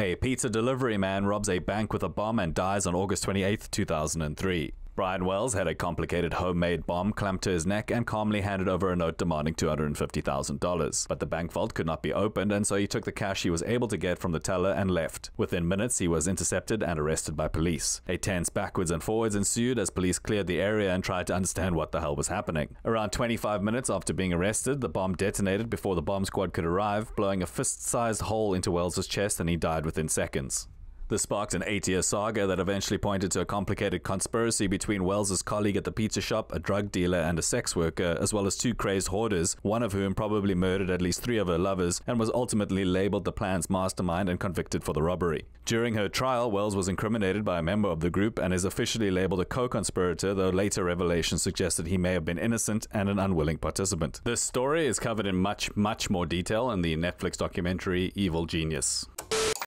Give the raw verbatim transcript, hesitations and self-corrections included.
A pizza delivery man robs a bank with a bomb and dies on August twenty-eighth, two thousand three. Brian Wells had a complicated homemade bomb clamped to his neck and calmly handed over a note demanding two hundred fifty thousand dollars. But the bank vault could not be opened, and so he took the cash he was able to get from the teller and left. Within minutes, he was intercepted and arrested by police. A tense backwards and forwards ensued as police cleared the area and tried to understand what the hell was happening. Around twenty-five minutes after being arrested, the bomb detonated before the bomb squad could arrive, blowing a fist-sized hole into Wells's chest, and he died within seconds. This sparked an eight-year saga that eventually pointed to a complicated conspiracy between Wells's colleague at the pizza shop, a drug dealer, and a sex worker, as well as two crazed hoarders, one of whom probably murdered at least three of her lovers, and was ultimately labeled the plan's mastermind and convicted for the robbery. During her trial, Wells was incriminated by a member of the group and is officially labeled a co-conspirator, though later revelations suggested he may have been innocent and an unwilling participant. This story is covered in much, much more detail in the Netflix documentary Evil Genius.